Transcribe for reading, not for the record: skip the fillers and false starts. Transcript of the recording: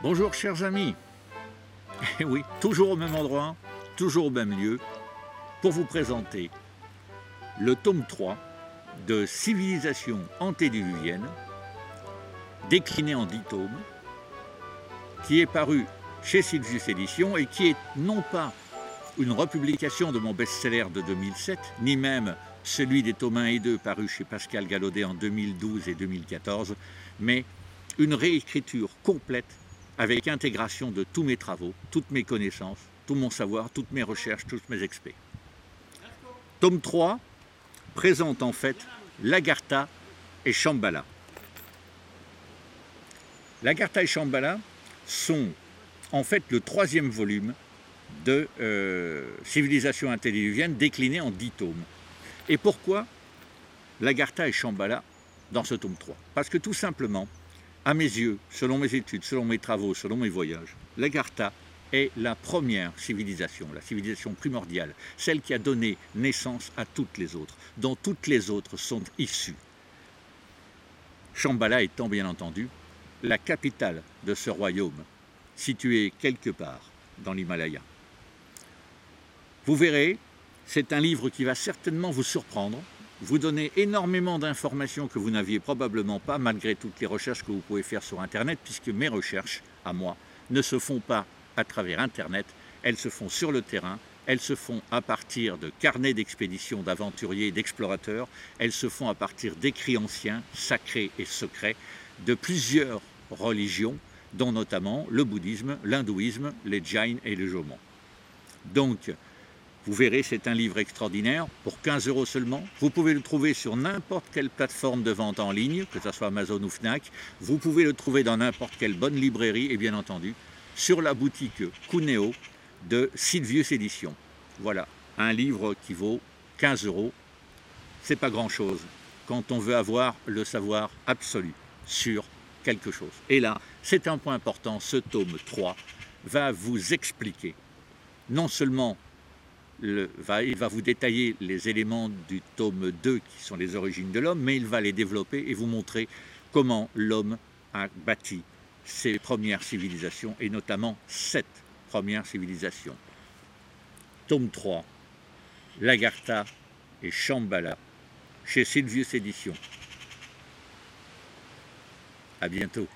Bonjour chers amis, et oui, toujours au même endroit, toujours au même lieu, pour vous présenter le tome 3 de Civilisations antédiluviennes, décliné en 10 tomes, qui est paru chez Sylvius Éditions et qui est non pas une republication de mon best-seller de 2007, ni même celui des tomes 1 et 2 parus chez Pascal Gallaudet en 2012 et 2014, mais une réécriture complète avec intégration de tous mes travaux, toutes mes connaissances, tout mon savoir, toutes mes recherches, tous mes experts. Tome 3 présente en fait l'Agartha et Shambhala. L'Agartha et Shambhala sont en fait le troisième volume de Civilisation interdéluvienne décliné en 10 tomes. Et pourquoi l'Agartha et Shambhala dans ce tome 3 ? Parce que tout simplement, à mes yeux, selon mes études, selon mes travaux, selon mes voyages, l'Agartha est la première civilisation, la civilisation primordiale, celle qui a donné naissance à toutes les autres, dont toutes les autres sont issues. Shambhala étant bien entendu la capitale de ce royaume, située quelque part dans l'Himalaya. Vous verrez, c'est un livre qui va certainement vous surprendre, vous donner énormément d'informations que vous n'aviez probablement pas, malgré toutes les recherches que vous pouvez faire sur Internet, puisque mes recherches, à moi, ne se font pas à travers Internet, elles se font sur le terrain, elles se font à partir de carnets d'expéditions d'aventuriers et d'explorateurs, elles se font à partir d'écrits anciens, sacrés et secrets, de plusieurs religions, dont notamment le bouddhisme, l'hindouisme, les jains et les jomons. Donc, vous verrez, c'est un livre extraordinaire, pour 15 € seulement. Vous pouvez le trouver sur n'importe quelle plateforme de vente en ligne, que ce soit Amazon ou Fnac. Vous pouvez le trouver dans n'importe quelle bonne librairie, et bien entendu, sur la boutique Cuneo de Sylvius Éditions. Voilà, un livre qui vaut 15 €. C'est pas grand-chose quand on veut avoir le savoir absolu sur quelque chose. Et là, c'est un point important, ce tome 3 va vous expliquer, non seulement il va vous détailler les éléments du tome 2 qui sont les origines de l'homme, mais il va les développer et vous montrer comment l'homme a bâti ses premières civilisations, et notamment cette première civilisation. Tome 3, l'Agartha et Shambhala, chez Sylvius Éditions. À bientôt.